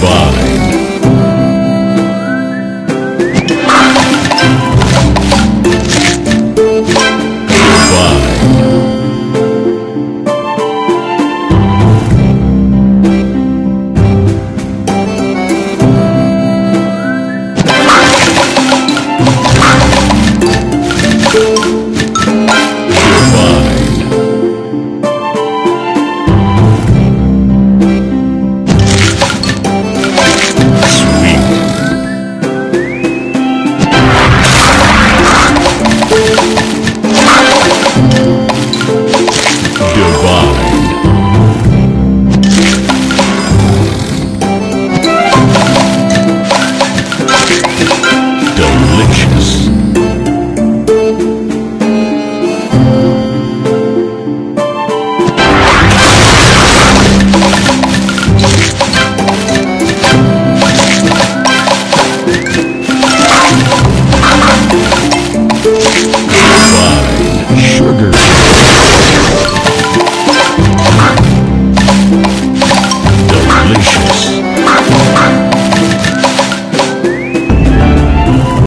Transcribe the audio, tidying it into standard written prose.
Bye.